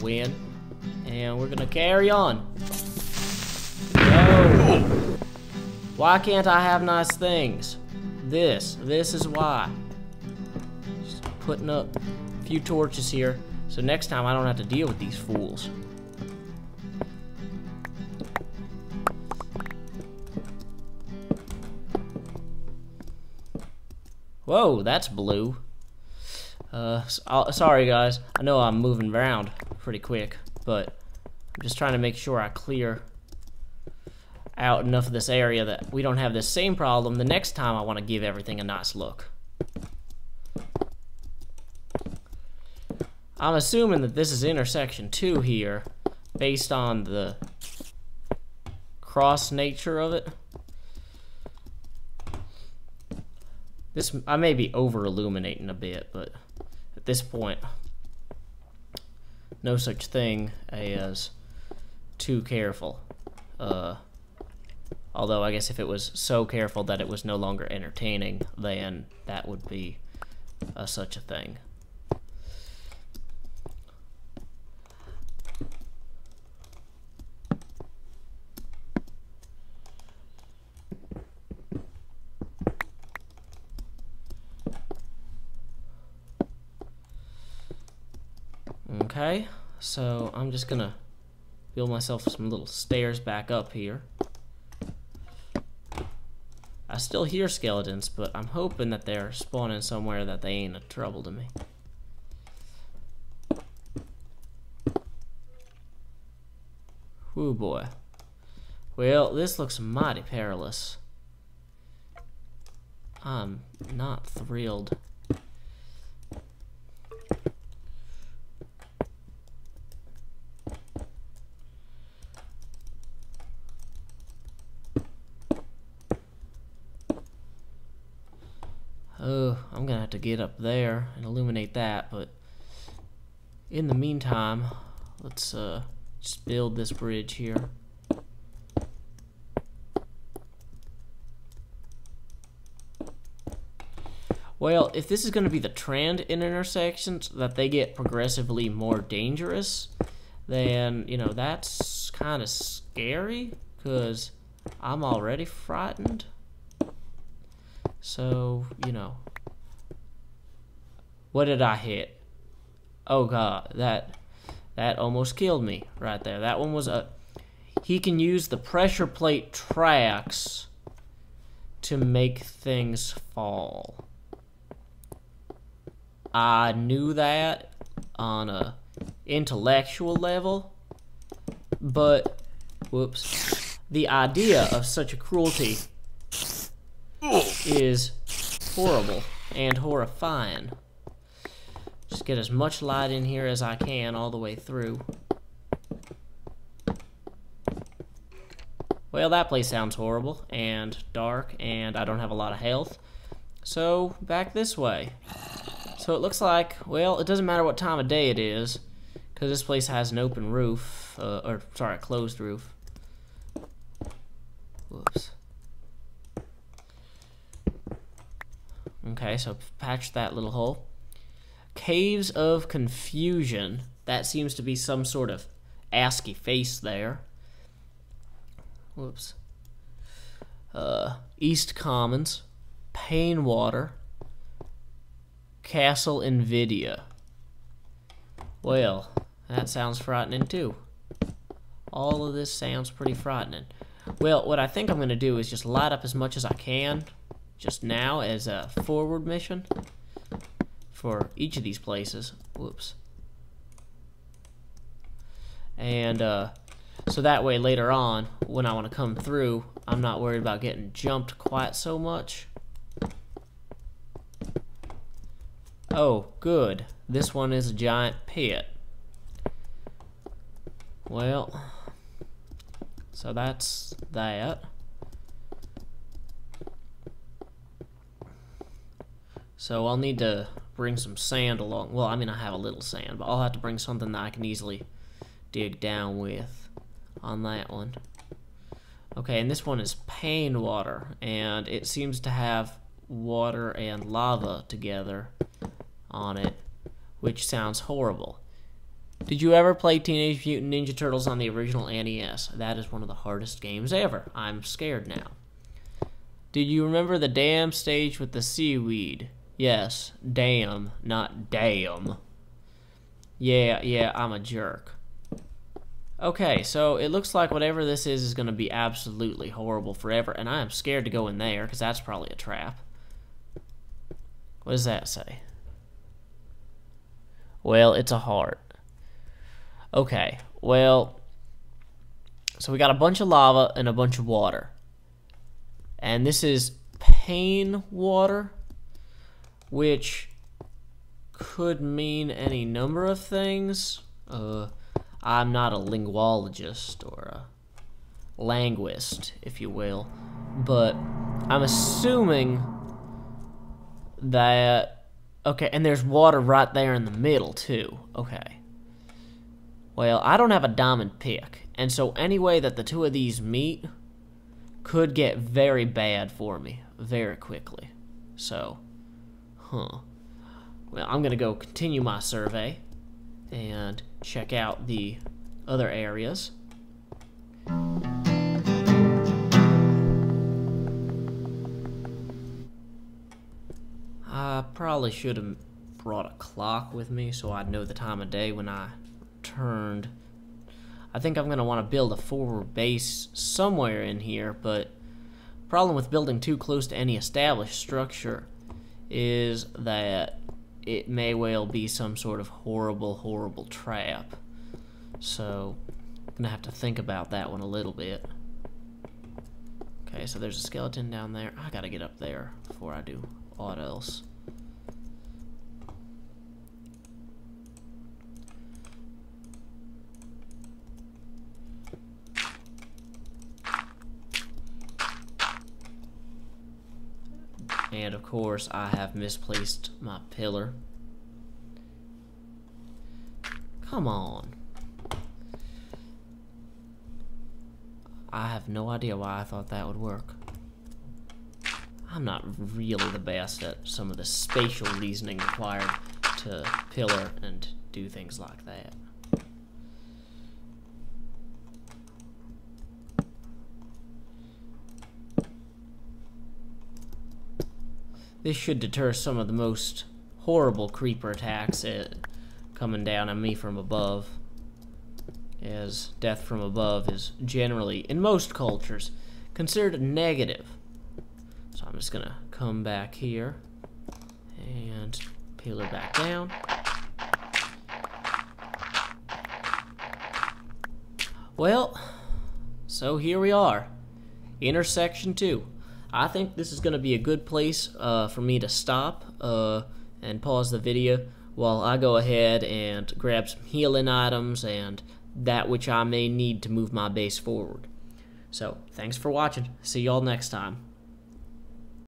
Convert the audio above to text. win. And we're gonna carry on. No. Why can't I have nice things? This is why. Just putting up a few torches here, so next time I don't have to deal with these fools. Whoa, that's blue. Sorry guys, I know I'm moving around pretty quick, but I'm just trying to make sure I clear out enough of this area that we don't have the same problem the next time I want to give everything a nice look. I'm assuming that this is Intersection 2 here, based on the cross nature of it. This, I may be over-illuminating a bit, but at this point, no such thing as too careful. Although, I guess if it was so careful that it was no longer entertaining, then that would be such a thing. Okay, so I'm just gonna build myself some little stairs back up here. I still hear skeletons, but I'm hoping that they're spawning somewhere that they ain't a trouble to me. Whoo boy. Well, this looks mighty perilous. I'm not thrilled. Oh, I'm gonna have to get up there and illuminate that, but in the meantime, let's just build this bridge here. Well, if this is gonna be the trend in Intersections, that they get progressively more dangerous, then, you know, that's kind of scary, because I'm already frightened. So, you know, what did I hit? Oh god, that almost killed me right there. That one was a... He can use the pressure plate tracks to make things fall. I knew that on a intellectual level, but, whoops, the idea of such a cruelty is horrible and horrifying. Just get as much light in here as I can all the way through. Well, that place sounds horrible and dark, and I don't have a lot of health. So, back this way. So it looks like, well, it doesn't matter what time of day it is, because this place has an open roof, or, sorry, a closed roof. Whoops. Okay, so patch that little hole. Caves of Confusion. That seems to be some sort of ASCII face there. Whoops. East Commons. Painwater. Castle Nvidia. Well, that sounds frightening too. All of this sounds pretty frightening. Well, what I think I'm going to do is just light up as much as I can just now as a forward mission for each of these places. Whoops. And so that way later on, when I want to come through, I'm not worried about getting jumped quite so much. Oh, good. This one is a giant pit. Well, so that's that. So I'll need to bring some sand along. Well, I mean, I have a little sand, but I'll have to bring something that I can easily dig down with on that one. Okay, and this one is Painwater, and it seems to have water and lava together on it, which sounds horrible. Did you ever play Teenage Mutant Ninja Turtles on the original NES? That is one of the hardest games ever. I'm scared now. Did you remember the damn stage with the seaweed? Yes, damn, not damn. Yeah, I'm a jerk. Okay, so it looks like whatever this is going to be absolutely horrible forever, and I am scared to go in there, because that's probably a trap. What does that say? Well, it's a heart. Okay, well, so we got a bunch of lava and a bunch of water. And this is Painwater, which could mean any number of things. I'm not a linguologist or a linguist, if you will, but I'm assuming that, okay, and there's water right there in the middle, too. Okay. Well, I don't have a diamond pick, and so any way that the two of these meet could get very bad for me very quickly. So, well, I'm going to go continue my survey and check out the other areas. I probably should have brought a clock with me so I'd know the time of day when I turned. I think I'm going to want to build a forward base somewhere in here, but the problem with building too close to any established structure is that it may well be some sort of horrible, horrible trap. So I'm going to have to think about that one a little bit. Okay, so there's a skeleton down there. I got to get up there before I do aught else. And of course, I have misplaced my pillar. Come on. I have no idea why I thought that would work. I'm not really the best at some of the spatial reasoning required to pillar and do things like that. This should deter some of the most horrible creeper attacks coming down on me from above, as death from above is generally, in most cultures, considered negative. So I'm just gonna come back here and peel it back down. Well, so here we are, Intersection 2. I think this is going to be a good place for me to stop and pause the video while I go ahead and grab some healing items and that which I may need to move my base forward. So, thanks for watching. See y'all next time.